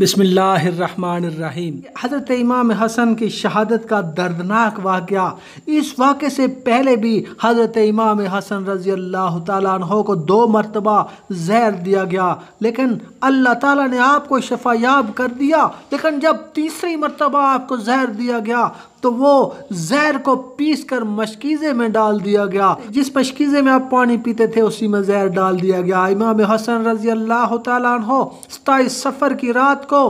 बिस्मिल्लाहिर्रहमानिर्रहीम। हज़रत इमाम हसन की शहादत का दर्दनाक वाक़या। इस वाक़े से पहले भी हज़रत इमाम हसन रज़ी अल्लाह ताला अन्हो को 2 मरतबा जहर दिया गया, लेकिन अल्लाह ताला ने आपको शफ़ायाब कर दिया। लेकिन जब 3री मरतबा आपको जहर दिया गया तो वो जहर को पीस कर मशकीज़े में डाल दिया गया। जिस मशकीज़े में आप पानी पीते थे उसी में जहर डाल दिया गया। इमाम हसन रज़ी अल्लाह ताला अन्हो 27 सफ़र की रात को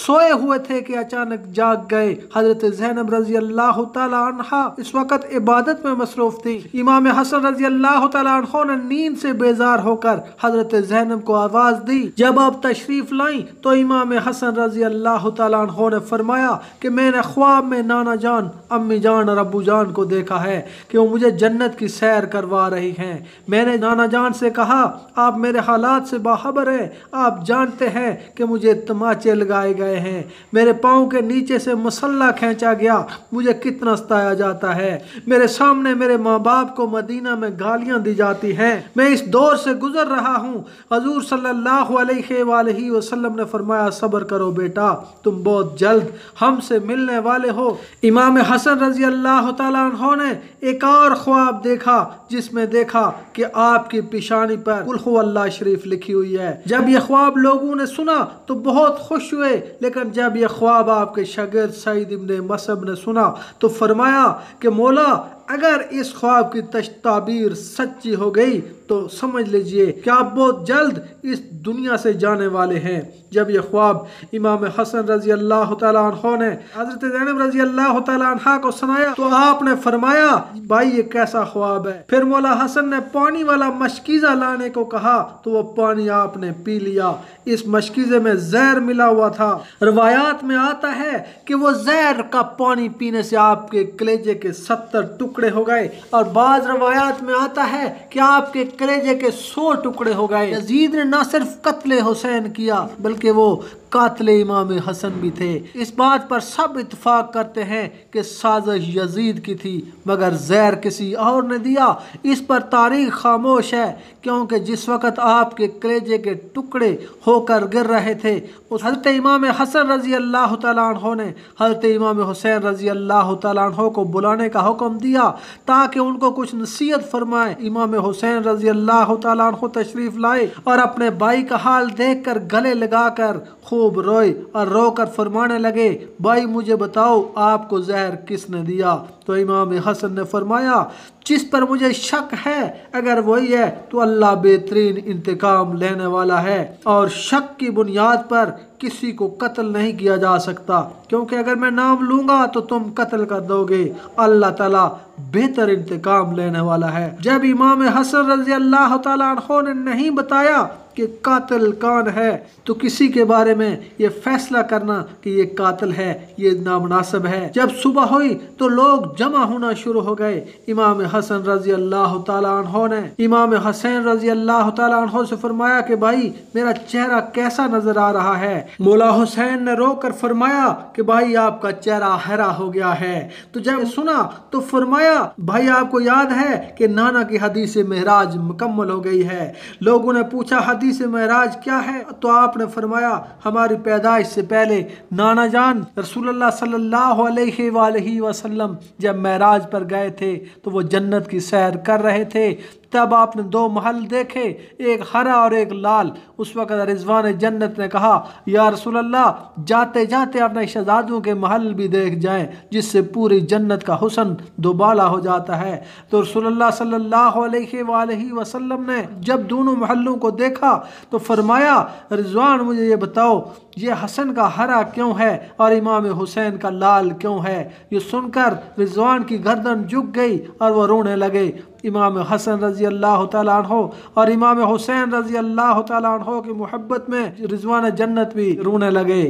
सोए हुए थे कि अचानक जाग गए। हज़रत ज़ैनब रज़ी अल्लाह ताला अन्हा इस वक्त इबादत में मसरूफ़ थी। इमाम हसन रज़ी अल्लाह ताला अन्हो ने नींद से बेजार होकर हज़रत ज़ैनब को आवाज़ दी। जब आप तशरीफ़ लाई तो इमाम हसन रज़ी अल्लाह ताला अन्हो ने फरमाया कि मैंने ख्वाब में नाना जान, अम्मी जान और अबू जान को देखा है कि वो मुझे जन्नत की सैर करवा रही हैं। मैंने नाना जान से कहा, आप मेरे हालात से बाखबर हैं, आप जानते हैं कि मुझे तमाचे लगाए गए हैं, मेरे पाँव के नीचे से मसल्ला खींचा गया, मुझे कितना सताया जाता है, मेरे सामने मेरे माँ बाप को मदीना में गालियाँ दी जाती हैं। मैं इस दौर से गुजर रहा हूँ। हजूर सल्लल्लाहु अलैहि वसल्लम ने फरमाया, सब्र करो बेटा, तुम बहुत जल्द हमसे मिलने वाले हो। इमाम हसन रजी अल्लाह ताला अन्हो ने एक और ख्वाब देखा जिसमें देखा कि आपकी पेशानी पर कुल हु अल्लाह शरीफ लिखी हुई है। जब यह ख्वाब लोगों ने सुना तो बहुत खुश हुए, लेकिन जब यह ख्वाब आपके शागिर्द सईद इब्ने मसअब ने सुना तो फरमाया कि मौला, अगर इस ख्वाब की ताबीर सच्ची हो गई तो समझ लीजिए कि आप बहुत जल्द इस दुनिया से जाने वाले हैं। जब यह ख्वाब इमाम हसन रजी अल्लाह ताला अन्हो ने हज़रत ज़ैनब रजी अल्लाह ताला अन्हा को सुनाया तो आपने फरमाया, भाई ये कैसा ख्वाब है। फिर मौला हसन ने पानी वाला मशकीज़ा लाने को कहा तो वो पानी आपने पी लिया। इस मशकीज़े में जहर मिला हुआ था। रवायात में आता है कि वो जहर का पानी पीने से आपके कलेजे के 70 टुकड़े हो गए, और बाज़ रवायात में आता है कि आपके कलेजे के 100 टुकड़े हो गए। यज़ीद ने न सिर्फ कत्ले हुसैन किया बल्कि वो कातिल इमाम हसन भी थे। इस बात पर सब इत्फाक करते हैं कि साजिश यज़ीद की थी, मगर जहर किसी और ने दिया। इस पर तारीख खामोश है, क्योंकि जिस वक़्त आपके कलेजे के टुकड़े होकर गिर रहे थे उस हज़रत इमाम हसन रज़ी अल्लाह ताला अन्हो ने हज़रत इमाम हुसैन रज़ी अल्लाह ताला अन्हो को बुलाने का हुक्म दिया ताकि उनको कुछ नसीहत फरमाए। इमाम हुसैन रज़ी अल्लाह ताला अन्हो तशरीफ़ लाए और अपने भाई का हाल देख कर गले लगा कर खूब रोए और रोकर फरमाने लगे, भाई मुझे बताओ आपको जहर किसने दिया। तो इमाम हसन ने फरमाया, जिस पर मुझे शक है अगर वही है तो अल्लाह बेहतरीन इंतकाम लेने वाला है, और शक की बुनियाद पर किसी को कत्ल नहीं किया जा सकता, क्योंकि अगर मैं नाम लूँगा तो तुम कत्ल कर दोगे। अल्लाह ताला बेहतर इंतकाम लेने वाला है। जब इमाम हसन रज़ी अल्लाह ताला अन्हो ने नहीं बताया कि कातिल कौन है तो किसी के बारे में ये फैसला करना कि ये कातिल है ये नामनासब है। जब सुबह हुई तो लोग जमा होना शुरू हो गए। इमाम हसन रज़ी अल्लाह ताला अन्हो ने इमाम हुसैन रज़ी अल्लाह ताला अन्हो से फरमाया कि भाई मेरा चेहरा कैसा नजर आ रहा है। मौला हुसैन ने रोकर फरमाया कि भाई आपका चेहरा हरा हो गया है। तो जब सुना तो फरमाया, भाई आपको याद है कि नाना की हदीस महराज मुकम्मल हो गई है। लोगों ने पूछा हदीस महराज क्या है, तो आपने फरमाया, हमारी पैदाइश से पहले नाना जान रसूलुल्लाह सल्लल्लाहु अलैहि वसल्लम जब महराज पर गए थे तो वो जन्नत की सैर कर रहे थे। तब आपने 2 महल देखे, एक हरा और एक लाल। उस वक़्त रिजवान जन्नत ने कहा, या रसूल अल्लाह, जाते जाते अपने शहजादों के महल भी देख जाएं जिससे पूरी जन्नत का हुसन दोबाला हो जाता है। तो रसूल अल्लाह सल्लल्लाहु अलैहि वसल्लम ने जब दोनों महलों को देखा तो फरमाया, रिजवान मुझे ये बताओ ये हसन का हरा क्यों है और इमाम हुसैन का लाल क्यों है। ये सुनकर रिजवान की गर्दन झुक गई और वह रोने लगे। इमाम हसन रज़ी अल्लाह ताला अन्हो और इमाम हुसैन रज़ी अल्लाह ताला अन्हो की मोहब्बत में रिजवान जन्नत भी रोने लगे।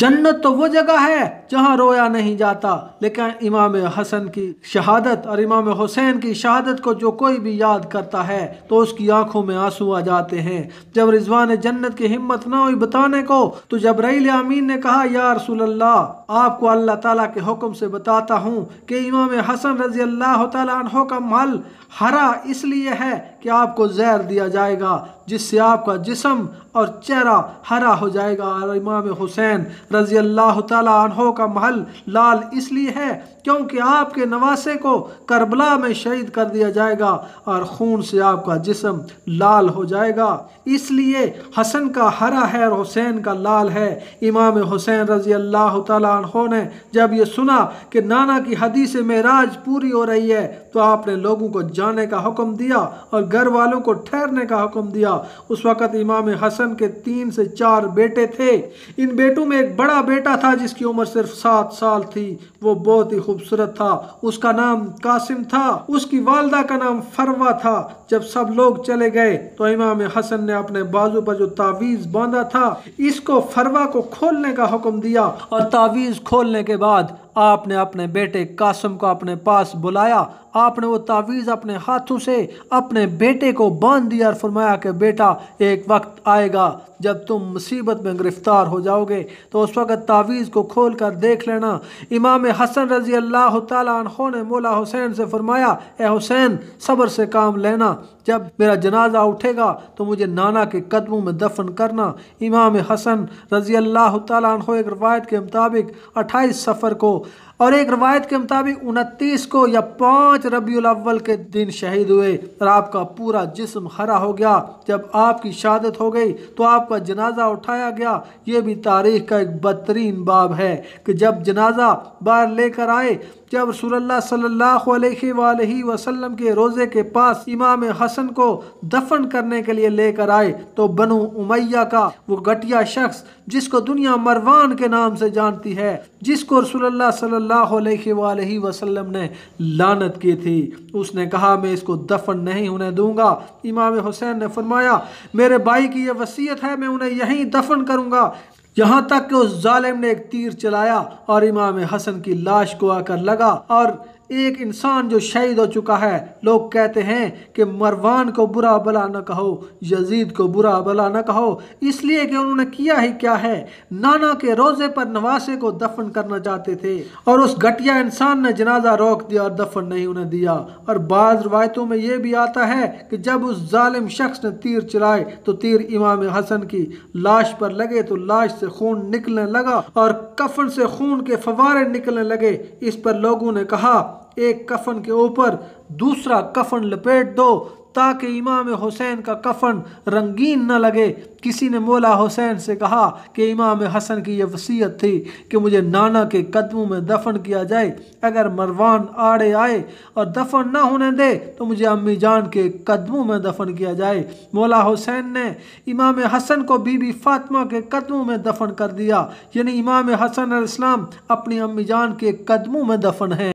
जन्नत तो वो जगह है जहाँ रोया नहीं जाता, लेकिन इमाम हसन की शहादत और इमाम हुसैन की शहादत को जो कोई भी याद करता है तो उसकी आंखों में आंसू आ जाते हैं। जब रिजवान जन्नत की हिम्मत ना हुई बताने को तो जिब्राइल अमीन ने कहा, या रसूल अल्लाह, आपको अल्लाह ताला के हुक्म से बताता हूँ कि इमाम हसन रज़ी अल्लाह ताला अन्हो का महल हरा इसलिए है कि आपको जहर दिया जाएगा। जिससे आपका जिस्म और चेहरा हरा हो जाएगा। और इमाम हुसैन रज़ी अल्लाह तआला अन्हो का महल लाल इसलिए है क्योंकि आपके नवासे को करबला में शहीद कर दिया जाएगा और खून से आपका जिस्म लाल हो जाएगा, इसलिए हसन का हरा है और हुसैन का लाल है। इमाम हुसैन रज़ी अल्लाह तआला अन्हो ने जब ये सुना कि नाना की हदीस मेराज पूरी हो रही है तो आपने लोगों को जाने का हुक्म दिया और घर वालों को ठहरने का हुक्म दिया। उस वक़्त इमाम हसन के 3 से 4 बेटे थे। इन बेटों में एक बड़ा बेटा था जिसकी उम्र सिर्फ 7 साल थी। वो बहुत ही खूबसूरत था, उसका नाम कासिम था, उसकी वालदा का नाम फरवा था। जब सब लोग चले गए तो इमाम हसन ने अपने बाजू पर जो तावीज़ बांधा था इसको फरवा को खोलने का हुक्म दिया और तावीज़ खोलने के बाद आपने अपने बेटे कासिम को अपने पास बुलाया। आपने वो तावीज़ अपने हाथों से अपने बेटे को बांध दिया और फरमाया कि बेटा एक वक्त आएगा जब तुम मुसीबत में गिरफ्तार हो जाओगे तो उस वक़्त तावीज़ को खोल कर देख लेना। इमाम हसन रज़ी अल्लाह तआला अन्हो ने मौला हुसैन से फरमाया, ए हुसैन सब्र से काम लेना, जब मेरा जनाजा उठेगा तो मुझे नाना के कदमों में दफन करना। इमाम हसन रज़ी अल्लाह तआला अन्हो एक रवायत के मुताबिक 28 सफ़र को और एक रवायत के मुताबिक 29 को या 5 रबीउल अव्वल के दिन शहीद हुए और आपका पूरा जिस्म हरा हो गया। जब आपकी शहादत हो गई तो आपका जनाजा उठाया गया। ये भी तारीख़ का एक बदतरीन बाब है कि जब जनाजा बाहर लेकर आए, जब रसूलुल्लाह सल्लल्लाहु अलैहि वसल्लम के रोज़े के पास इमाम हसन को दफन करने के लिए लेकर आए तो बनु उमैया का वो घटिया शख्स जिसको दुनिया मरवान के नाम से जानती है, जिसको रसूलुल्लाह सल्लल्लाहु अलैहि वसल्लम ने लानत की थी, उसने कहा मैं इसको दफन नहीं होने दूंगा। इमाम हुसैन ने फरमाया, मेरे भाई की यह वसीयत है, मैं उन्हें यहीं दफन करूँगा। यहाँ तक कि उस जालिम ने एक तीर चलाया और इमाम हसन की लाश को आकर लगा। और एक इंसान जो शहीद हो चुका है, लोग कहते हैं कि मरवान को बुरा भला न कहो, यज़ीद को बुरा भला न कहो, इसलिए कि उन्होंने किया ही क्या है, नाना के रोज़े पर नवासे को दफन करना चाहते थे और उस घटिया इंसान ने जनाजा रोक दिया और दफन नहीं होने दिया। और बाज़ रवायतों में यह भी आता है कि जब उस जालिम शख्स ने तीर चलाए तो तीर इमाम हसन की लाश पर लगे तो लाश से खून निकलने लगा और कफन से खून के फवारे निकलने लगे। इस पर लोगों ने कहा, एक कफन के ऊपर दूसरा कफन लपेट दो ताकि इमाम हुसैन का कफन रंगीन न लगे। किसी ने मौला हुसैन से कहा कि इमाम हसन की यह वसीयत थी कि मुझे नाना के कदमों में दफन किया जाए, अगर मरवान आड़े आए और दफन ना होने दे तो मुझे अम्मी जान के कदमों में दफन किया जाए। मौला हुसैन ने इमाम हसन को बीबी फातिमा के कदमों में दफन कर दिया, यानी इमाम हसन अलैहिस्सलाम अपनी अम्मी जान के कदमों में दफन हैं।